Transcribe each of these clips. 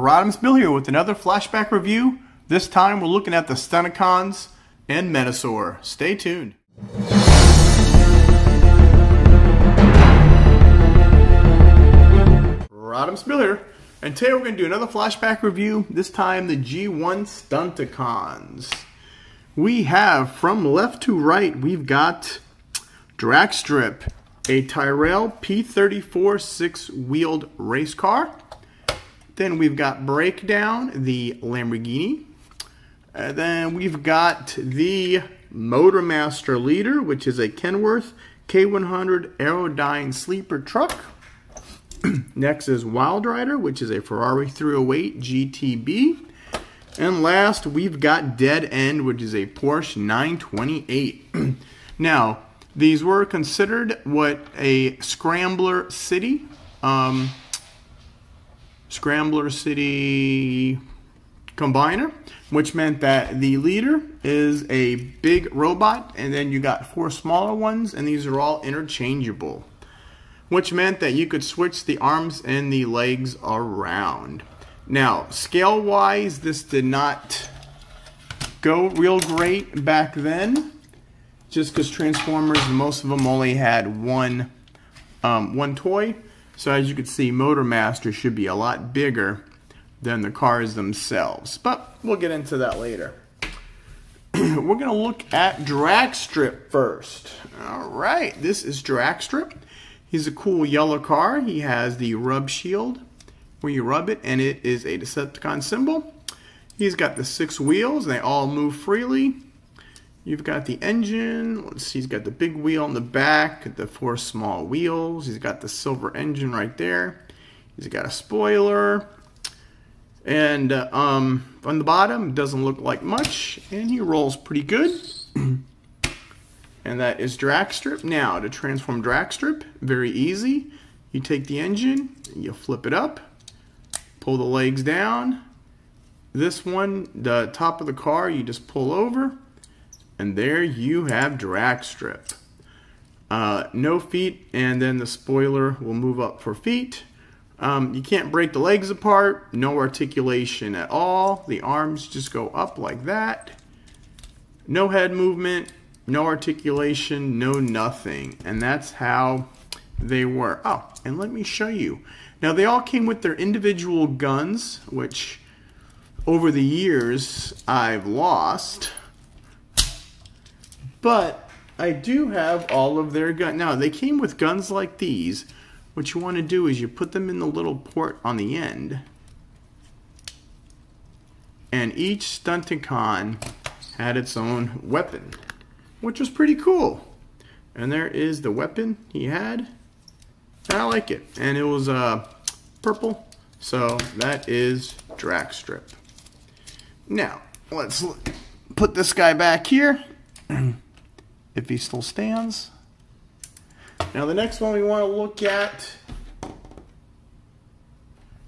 Rodimusbill here with another flashback review. This time we're looking at the Stunticons and Menasor. Stay tuned. Rodimusbill here, and today we're going to do another flashback review, this time the G1 Stunticons. We have, from left to right, we've got Dragstrip, a Tyrell P34 six-wheeled race car. Then we've got Breakdown, the Lamborghini. And then we've got the Motormaster Leader, which is a Kenworth K100 Aerodyne sleeper truck. Next is Wild Rider, which is a Ferrari 308 GTB. And last, we've got Dead End, which is a Porsche 928. Now, these were considered what a Scramble City... Scramble City Combiner, which meant that the leader is a big robot, and then you got four smaller ones, and these are all interchangeable, which meant that you could switch the arms and the legs around. Now, scale-wise, this did not go real great back then, just because Transformers, most of them only had one toy. So as you can see, Motormaster should be a lot bigger than the cars themselves. But we'll get into that later. We're going to look at Dragstrip first. All right, this is Dragstrip. He's a cool yellow car. He has the rub shield where you rub it, and it is a Decepticon symbol. He's got the six wheels, and they all move freely. You've got the engine. Let's see, he's got the big wheel in the back, the four small wheels. He's got the silver engine right there. He's got a spoiler. And on the bottom, doesn't look like much. And he rolls pretty good. And that is Dragstrip. Now, to transform Dragstrip, very easy. You take the engine, you flip it up, pull the legs down. This one, the top of the car, you just pull over. And there you have Dragstrip. No feet, and then the spoiler will move up for feet. You can't break the legs apart. No articulation at all. The arms just go up like that. No head movement. No articulation. No nothing. And that's how they were. Oh, and let me show you. Now, they all came with their individual guns, which over the years I've lost. But I do have all of their guns. Now, they came with guns like these. What you want to do is you put them in the little port on the end. And each Stunticon had its own weapon, which was pretty cool. And there is the weapon he had. And I like it. And it was purple. So that is Dragstrip. Now, let's put this guy back here, if he still stands. Now the next one we want to look at,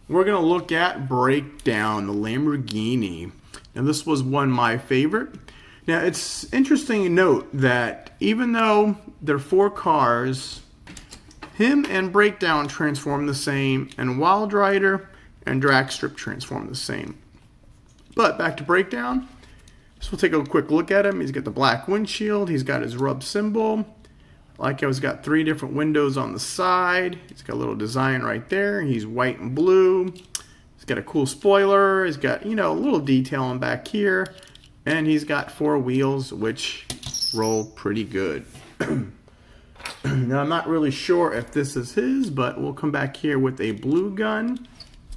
we're going to look at Breakdown, the Lamborghini. Now this was one of my favorite. Now it's interesting to note that even though there are four cars, him and Breakdown transform the same, and Wild Rider and Dragstrip transform the same. But back to Breakdown. So we'll take a quick look at him. He's got the black windshield. He's got his rub symbol. Like I was, got three different windows on the side. He's got a little design right there. He's white and blue. He's got a cool spoiler. He's got, you know, a little detailing back here. And he's got four wheels, which roll pretty good. Now, I'm not really sure if this is his, but we'll come back here with a blue gun.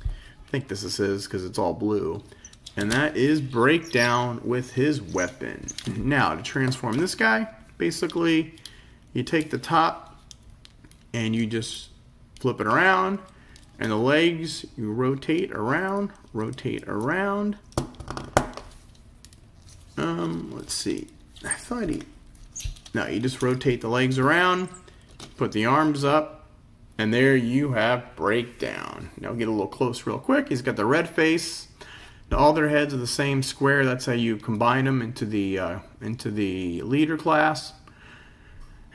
I think this is his because it's all blue. And that is Breakdown with his weapon. Now, to transform this guy, basically, you take the top and you just flip it around. And the legs, you rotate around. Let's see. I thought he... No, you just rotate the legs around, put the arms up, and there you have Breakdown. Now, get a little close real quick. He's got the red face. All their heads are the same square. That's how you combine them into the leader class.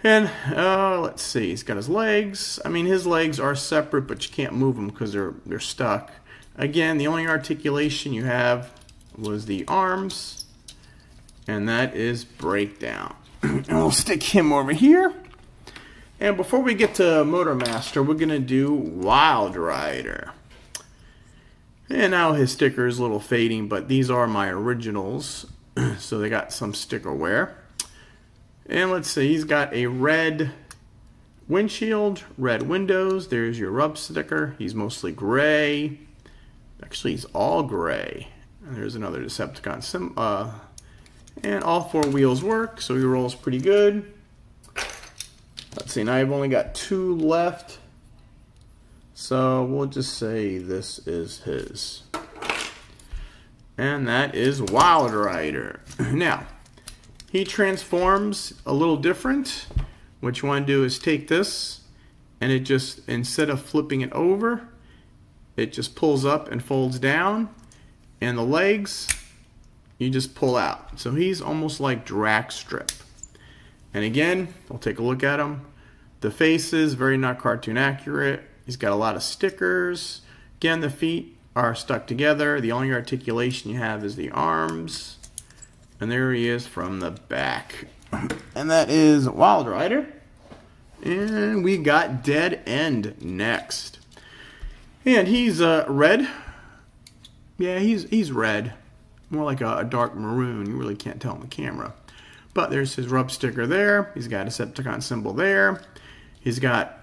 And let's see, he's got his legs. I mean, his legs are separate, but you can't move them because they're stuck. Again, the only articulation you have was the arms, and that is Breakdown. And we'll stick him over here. And before we get to Motormaster, we're going to do Wild Rider. And now his sticker is a little fading, but these are my originals, so they got some sticker wear. And let's see, he's got a red windshield, red windows. There's your rub sticker. He's mostly gray. Actually, he's all gray. And there's another Decepticon sim. And all four wheels work, so he rolls pretty good. Let's see, now I've only got two left. So we'll just say this is his. And that is Wild Rider. Now, he transforms a little different. What you want to do is take this, and it just, instead of flipping it over, it just pulls up and folds down, and the legs, you just pull out. So he's almost like Dragstrip. And again, we'll take a look at him. The face is very not cartoon accurate. He's got a lot of stickers. Again, the feet are stuck together. The only articulation you have is the arms. And there he is from the back. And that is Wild Rider. And we got Dead End next. And he's red. Yeah, he's red. More like a dark maroon. You really can't tell on the camera. But there's his rub sticker there. He's got a Decepticon symbol there. He's got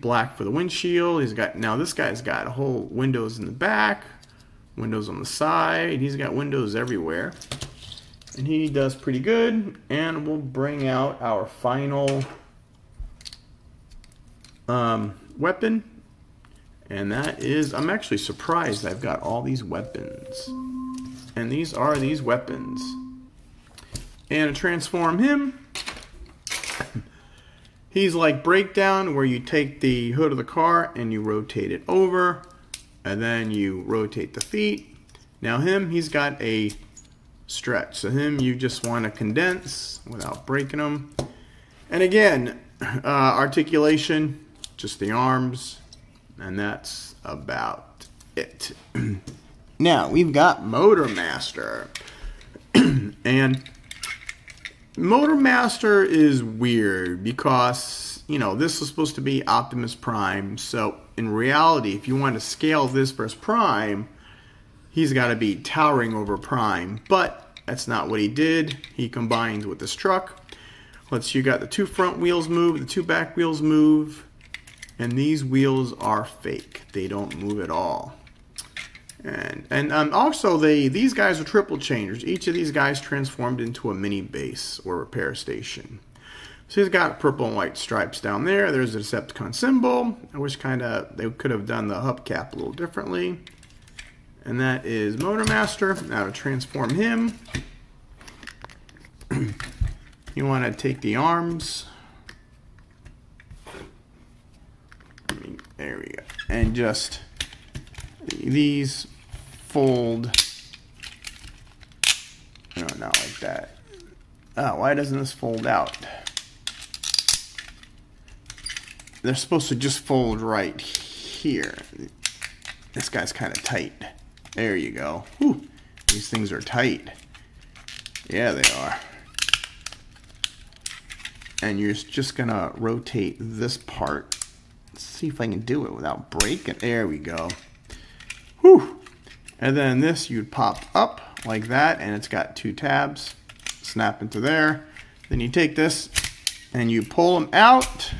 black for the windshield. He's got, now this guy's got a whole windows in the back, windows on the side. He's got windows everywhere. And he does pretty good. And we'll bring out our final weapon. And that is, I'm actually surprised I've got all these weapons. And these are these weapons. And to transform him, he's like Breakdown, where you take the hood of the car and you rotate it over, and then you rotate the feet. Now him, he's got a stretch. So him, you just want to condense without breaking him. And again, articulation, just the arms, and that's about it. Now we've got Motormaster. And Motormaster is weird because, you know, this was supposed to be Optimus Prime. So in reality, if you want to scale this versus Prime, he's got to be towering over Prime. But that's not what he did. He combines with this truck. Let's see, you got the two front wheels move, the two back wheels move, and these wheels are fake. They don't move at all. And also, these guys are triple changers. Each of these guys transformed into a mini base or repair station. So he's got purple and white stripes down there. There's a Decepticon symbol. I wish they could have done the hubcap a little differently. And that is Motormaster. Now to transform him, you want to take the arms. There we go. And just, these fold, no, not like that. Oh, why doesn't this fold out? They're supposed to just fold right here. This guy's kind of tight. There you go. Whew, these things are tight. Yeah, they are. And you're just gonna rotate this part. Let's see if I can do it without breaking. There we go. Whew. And then this, you'd pop up like that, and it's got two tabs. Snap into there. Then you take this, and you pull them out.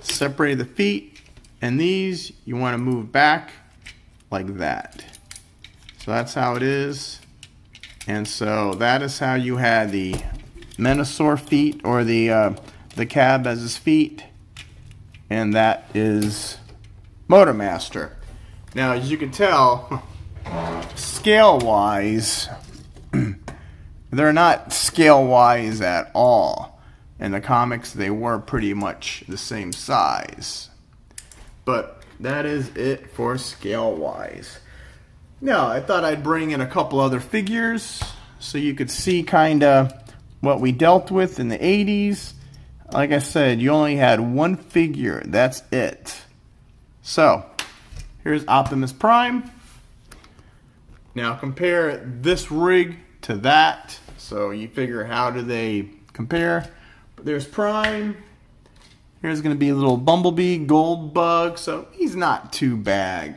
Separate the feet. And these, you want to move back like that. So that's how it is. And so that is how you had the Menasor feet, or the cab as his feet. And that is Motormaster. Now, as you can tell, scale-wise, they're not scale-wise at all. In the comics, they were pretty much the same size. But that is it for scale-wise. Now, I thought I'd bring in a couple other figures so you could see kind of what we dealt with in the 80s. Like I said, you only had one figure. That's it. So Here's Optimus Prime. Now compare this rig to that. So you figure, how do they compare? But there's Prime. Here's going to be a little Bumblebee Goldbug. So he's not too bad.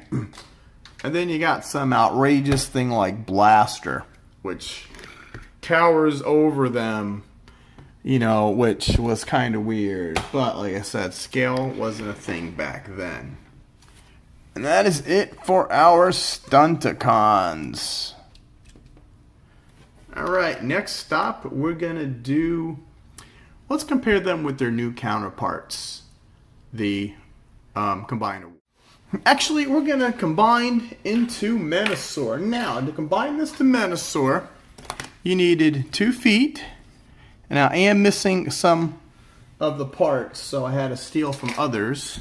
And then you got some outrageous thing like Blaster, which towers over them, you know, which was kind of weird. But like I said, scale wasn't a thing back then. And that is it for our Stunticons. Alright, next stop, we're going to do... Let's compare them with their new counterparts, the Combiner. Actually, we're going to combine into Menasor. Now, to combine this to Menasor, you needed 2 feet. And I am missing some of the parts, so I had to steal from others.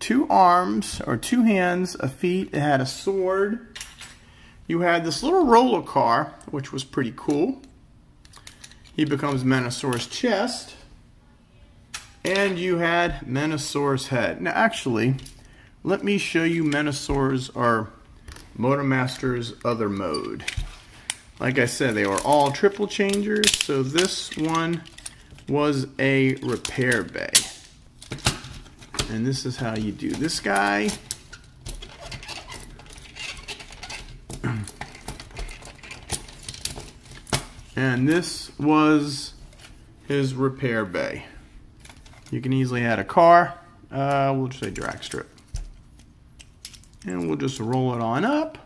2 arms, or 2 hands, a feet, it had a sword. You had this little roller car, which was pretty cool. He becomes Menasor's chest. And you had Menasor's head. Now actually, let me show you Menasor's, or Motormaster's, other mode. Like I said, they were all triple changers, so this one was a repair bay. And this is how you do this guy. And this was his repair bay. You can easily add a car. We'll just say Dragstrip. And we'll just roll it on up.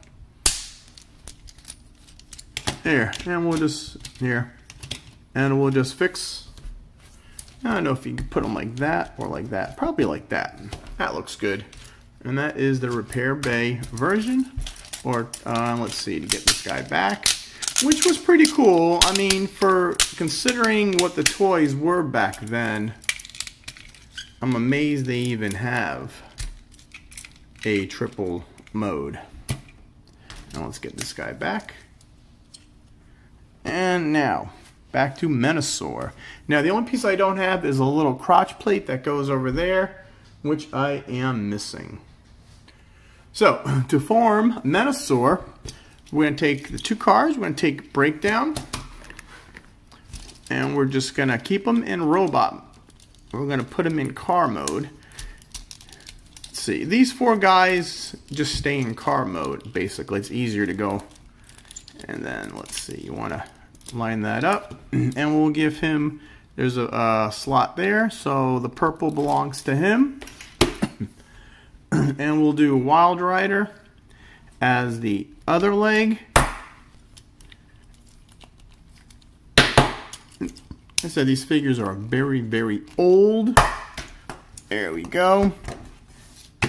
There. And we'll just, here. And we'll just fix. I don't know if you can put them like that or like that. Probably like that. That looks good. And that is the repair bay version. Or, let's see, to get this guy back. Which was pretty cool. I mean, for considering what the toys were back then, I'm amazed they even have a triple mode. Now let's get this guy back. And now... back to Menasor. Now the only piece I don't have is a little crotch plate that goes over there, which I am missing. So to form Menasor, we're going to take the 2 cars, we're going to take Breakdown, and we're just going to keep them in robot. We're going to put them in car mode. Let's see, these 4 guys just stay in car mode basically. It's easier to go. And then let's see, you want to line that up, and we'll give him, there's a slot there, so the purple belongs to him. And we'll do Wild Rider as the other leg. I said these figures are very, very old. There we go.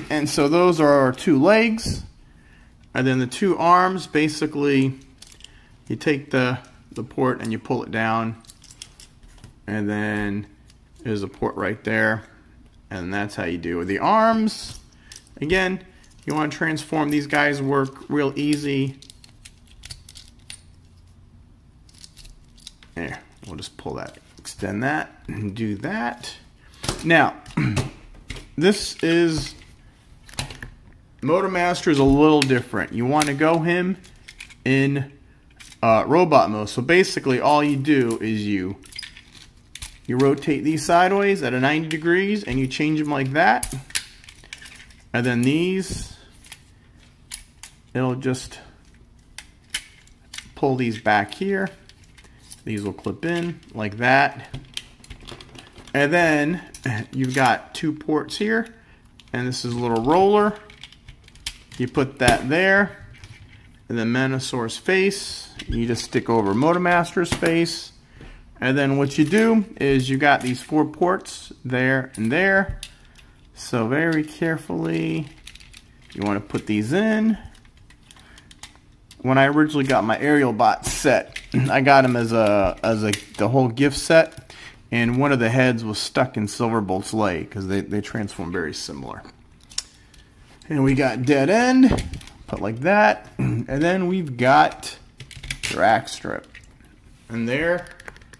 And so those are our 2 legs. And then the 2 arms, basically, you take the port and you pull it down, and then there's a port right there, and that's how you do the arms. Again, you want to transform these guys, work real easy. There, we'll just pull that, extend that, and do that. Now this is Motormaster is a little different. You want to go him in robot mode. So basically all you do is you rotate these sideways at a 90 degrees and you change them like that. And then these, it'll just pull these back here. These will clip in like that. And then you've got 2 ports here, and this is a little roller. You put that there. And then Menasor's face, you just stick over Motormaster's face. And then what you do is you got these 4 ports there and there. So very carefully, you want to put these in. When I originally got my Aerial Bot set, I got them as the whole gift set. And one of the heads was stuck in Silverbolt's leg because they transform very similar. And we got Dead End. But like that, and then we've got Dragstrip, and there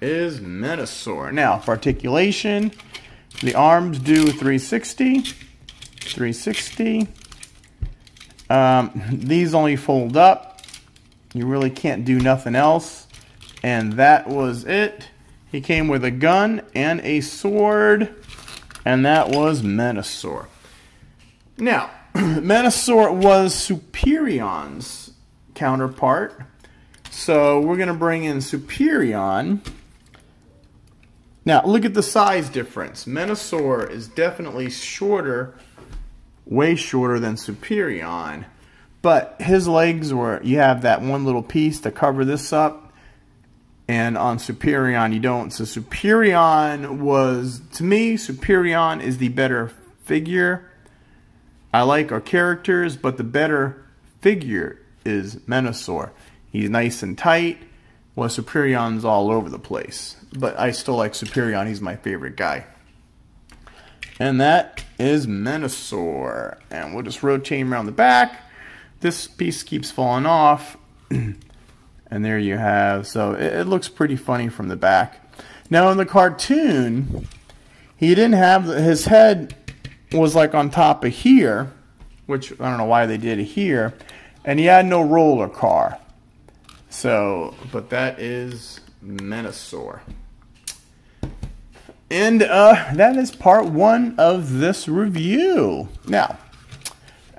is Menasor. Now for articulation, the arms do 360, 360, These only fold up. You really can't do nothing else. And that was it. He came with a gun and a sword. And that was Menasor. Now, Menasor was Superion's counterpart. So we're going to bring in Superion. Now, look at the size difference. Menasor is definitely shorter, way shorter than Superion. But his legs were, you have that one little piece to cover this up. And on Superion, you don't. So Superion was, to me, Superion is the better figure. I like our characters, but the better figure is Menasor. He's nice and tight. Well, Superion's all over the place. But I still like Superion. He's my favorite guy. And that is Menasor. And we'll just rotate him around the back. This piece keeps falling off, and there you have, so it looks pretty funny from the back. Now in the cartoon, he didn't have, his head was like on top of here, which I don't know why they did it here, and he had no roller car. So, but that is Menasor. And that is part one of this review. Now,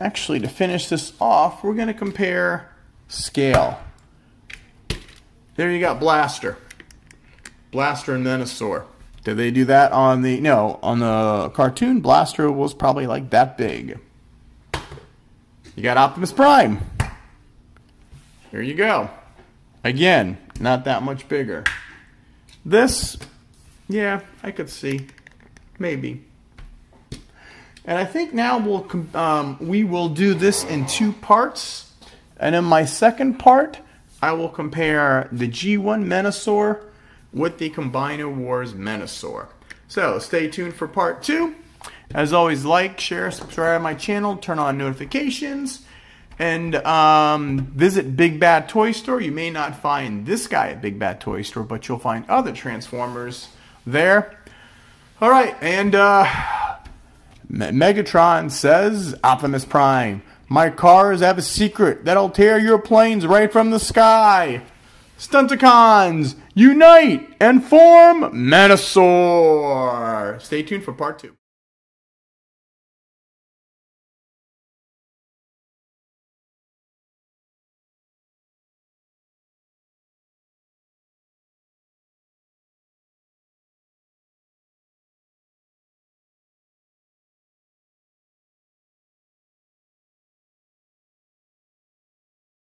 actually, to finish this off, we're going to compare scale. There you got Blaster. Blaster and Menasor. Did they do that on the... No, on the cartoon, Blaster was probably like that big. You got Optimus Prime. Here you go. Again, not that much bigger. This, yeah, I could see. Maybe. And I think now we'll, we will do this in two parts. And in my second part, I will compare the G1 Menasor with the Combiner Wars Menasor. So stay tuned for part two. As always, like, share, subscribe to my channel, turn on notifications, and visit Big Bad Toy Store. You may not find this guy at Big Bad Toy Store, but you'll find other Transformers there. All right, and... Megatron says, Optimus Prime, my cars have a secret that'll tear your planes right from the sky. Stunticons, unite and form Menasor. Stay tuned for part two.